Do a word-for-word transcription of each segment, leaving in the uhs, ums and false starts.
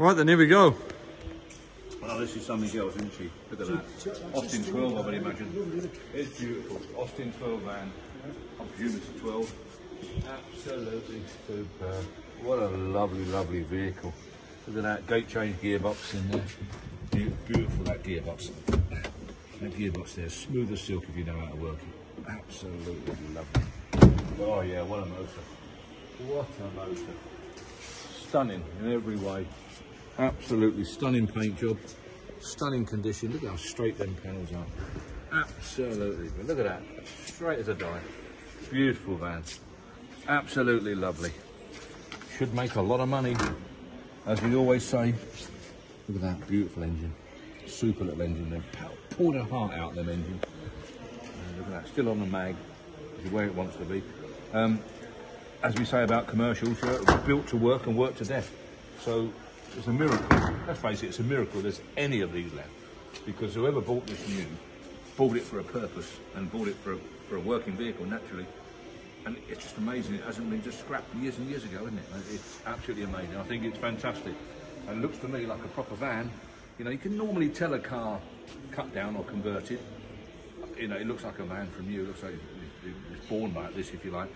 Right then, here we go. Well, this is Sammy Gill's, isn't she? Look at that. Austin twelve, I would imagine. It's beautiful. Austin twelve van. I presume it's a twelve. Absolutely superb. What a lovely, lovely vehicle. Look at that gate change gearbox in there. Beautiful, that gearbox. That gearbox there, smooth as silk if you know how to work it. Absolutely lovely. Oh yeah, what a motor. What a motor. Stunning in every way. Absolutely stunning paint job. Stunning condition. Look how straight them panels are. Absolutely. But look at that. Straight as a die. Beautiful van. Absolutely lovely. Should make a lot of money. As we always say, look at that beautiful engine. Super little engine there. Pulled her heart out, them engine. And look at that. Still on the mag. Where it wants to be. Um, as we say about commercials, yeah, it was built to work and work to death. So it's a miracle. Let's face it, it's a miracle there's any of these left, because whoever bought this new bought it for a purpose and bought it for a, for a working vehicle naturally. And it's just amazing. It hasn't been just scrapped years and years ago, isn't it? It's absolutely amazing. I think it's fantastic. And it looks to me like a proper van. You know, you can normally tell a car cut down or converted. You know, it looks like a van from you. It looks like it was born like this, if you like.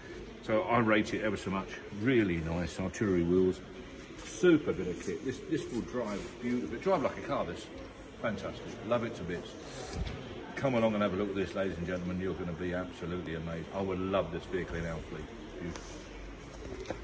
So I rate it ever so much. Really nice artillery wheels. Super bit of kit. This this will drive beautiful. It'll drive like a car, this. Fantastic. Love it to bits. Come along and have a look at this, ladies and gentlemen. You're going to be absolutely amazed. I would love this vehicle in our fleet. Beautiful.